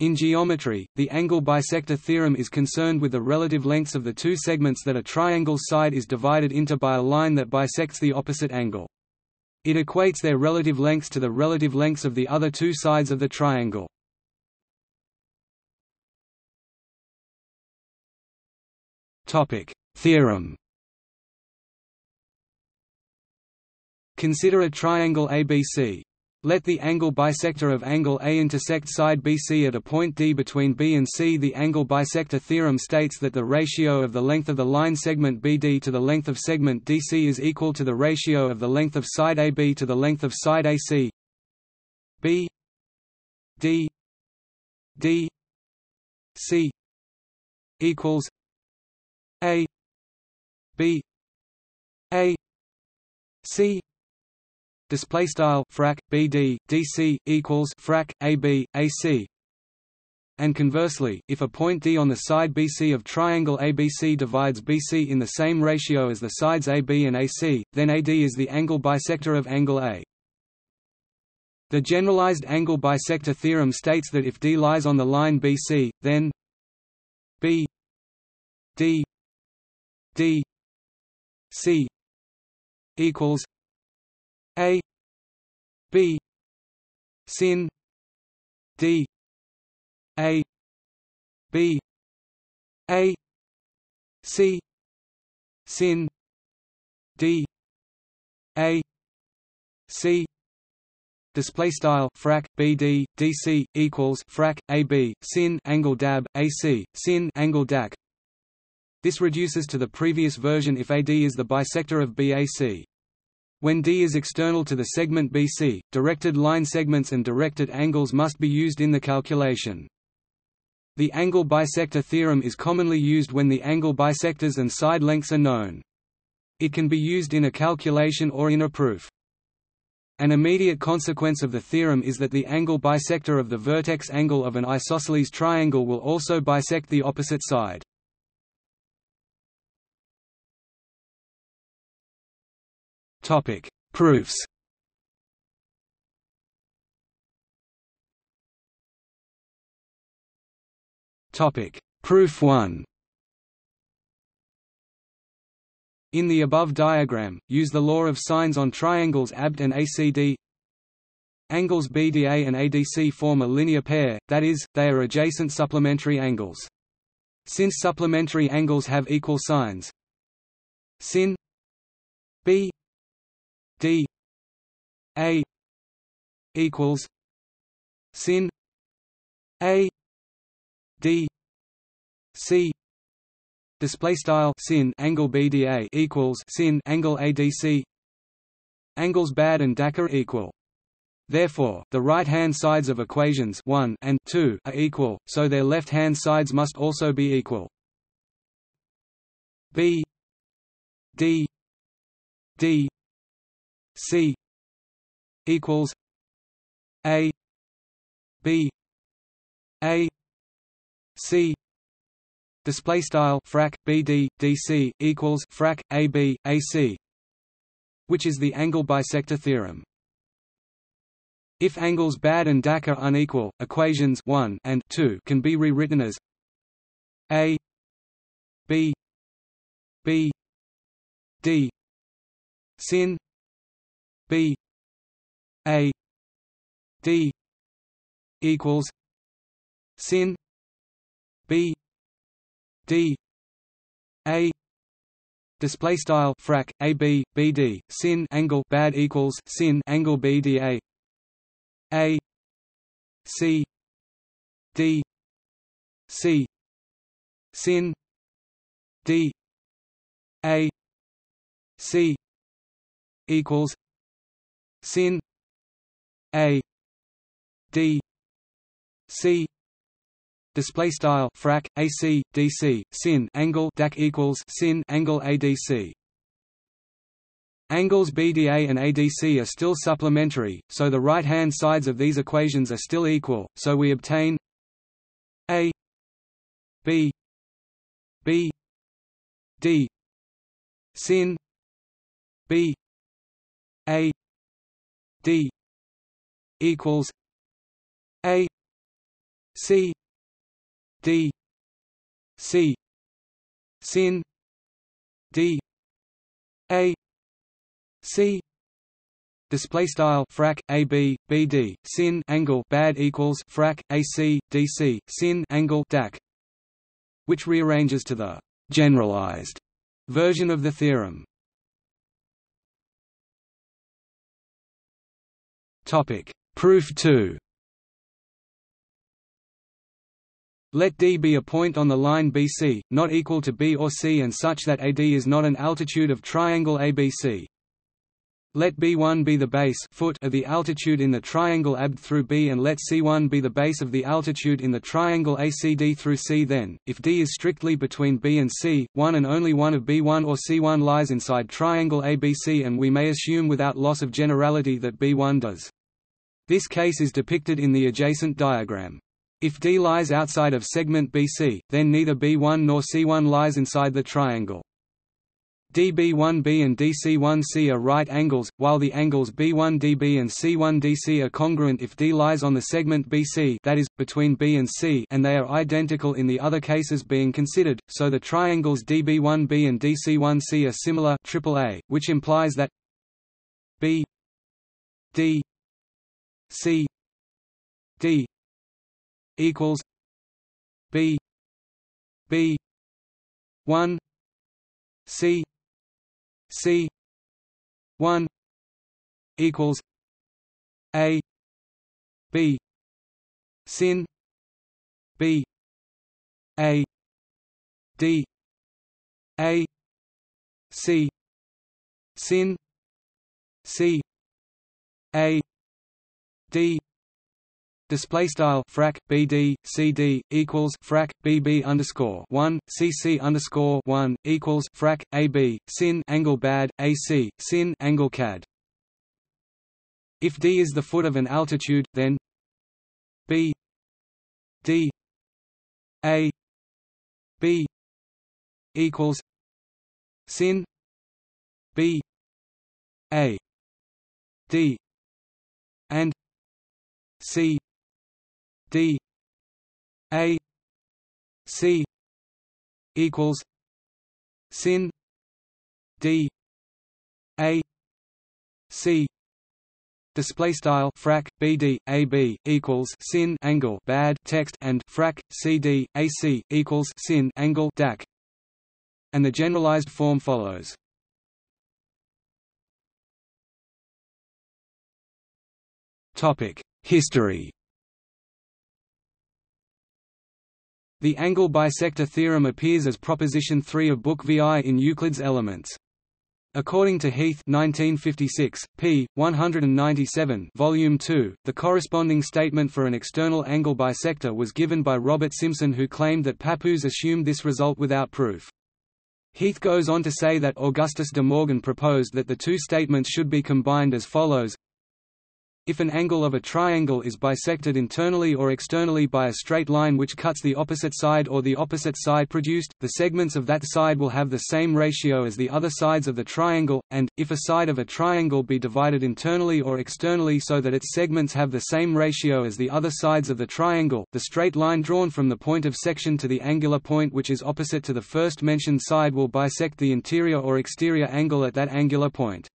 In geometry, the angle bisector theorem is concerned with the relative lengths of the two segments that a triangle's side is divided into by a line that bisects the opposite angle. It equates their relative lengths to the relative lengths of the other two sides of the triangle. Theorem. Consider a triangle ABC. Let the angle bisector of angle A intersect side BC at a point D between B and C. The angle bisector theorem states that the ratio of the length of the line segment BD to the length of segment DC is equal to the ratio of the length of side AB to the length of side AC. B D D C equals A B A C. Display style frac BD DC equals frac AB AC. And conversely, if a point D on the side BC of triangle ABC divides BC in the same ratio as the sides AB and AC, then AD is the angle bisector of angle A. The generalized angle bisector theorem states that if D lies on the line BC, then B D D C equals A B sin D A B A C sin D A C. Display style frac BD DC equals frac AB sin angle dab AC sin angle dac. This reduces to the previous version if AD is the bisector of BAC. When D is external to the segment BC, directed line segments and directed angles must be used in the calculation. The angle bisector theorem is commonly used when the angle bisectors and side lengths are known. It can be used in a calculation or in a proof. An immediate consequence of the theorem is that the angle bisector of the vertex angle of an isosceles triangle will also bisect the opposite side. Topic: Proofs. Topic: Proof 1. In the above diagram, use the law of sines on triangles ABD and ACD. Angles BDA and ADC form a linear pair, that is, they are adjacent supplementary angles. Since supplementary angles have equal signs, sin B D A equals sin A D C. Display style sin angle BDA equals sin angle ADC. Angles BAD and DAC are equal. Therefore, the right-hand sides of equations 1 and 2 are equal, so their left-hand sides must also be equal. B D D C equals A B A C. Display style frac BD DC equals frac AB AC, which is the angle bisector theorem. If angles BAD and DAC are unequal, equations 1 and 2 can be rewritten as A B B D sin B A D equals sin B D A. Display style frac A B B D sin angle BAD equals sin angle BDA. A C D C sin D A C equals sin A D C. Display style frac AC DC sin angle DAC equals sin angle ADC. Angles BDA and ADC are still supplementary, so the right hand sides of these equations are still equal, so we obtain A B B D sin B A D equals A C D C sin D A C display style frac A B B D sin angle bad equals frac A C D C sin angle DAC, which rearranges to the generalized version of the theorem. Topic proof 2. Let D be a point on the line BC, not equal to B or C, and such that AD is not an altitude of triangle ABC. Let B1 be the base foot of the altitude in the triangle ABD through B, and let C1 be the base of the altitude in the triangle ACD through C. Then, if D is strictly between B and C, one and only one of B1 or C1 lies inside triangle ABC, and we may assume without loss of generality that B1 does. This case is depicted in the adjacent diagram. If D lies outside of segment BC, then neither B1 nor C1 lies inside the triangle. DB1B and DC1C are right angles, while the angles B1DB and C1DC are congruent if D lies on the segment BC, that is, between B and C, and they are identical in the other cases being considered, so the triangles DB1B and DC1C are similar AAA, which implies that B D C D equals B B 1 C C 1 equals A B sin B A D A C sin C A D display style frac BD CD equals frac BB underscore 1 CC underscore 1 equals frac AB sin angle bad AC sin angle CAD. If D is the foot of an altitude, then B D A B equals sin B A D and C D A C equals sin D A C. Display style frac BD AB equals sin angle bad text and frac CD AC equals sin angle DAC, and the generalized form follows. Topic history. The angle bisector theorem appears as Proposition 3 of Book VI in Euclid's Elements. According to Heath 1956, p. 197, Volume 2, the corresponding statement for an external angle bisector was given by Robert Simpson, who claimed that Pappus assumed this result without proof. Heath goes on to say that Augustus De Morgan proposed that the two statements should be combined as follows. If an angle of a triangle is bisected internally or externally by a straight line which cuts the opposite side or the opposite side produced, the segments of that side will have the same ratio as the other sides of the triangle, and, if a side of a triangle be divided internally or externally so that its segments have the same ratio as the other sides of the triangle, the straight line drawn from the point of section to the angular point which is opposite to the first mentioned side will bisect the interior or exterior angle at that angular point.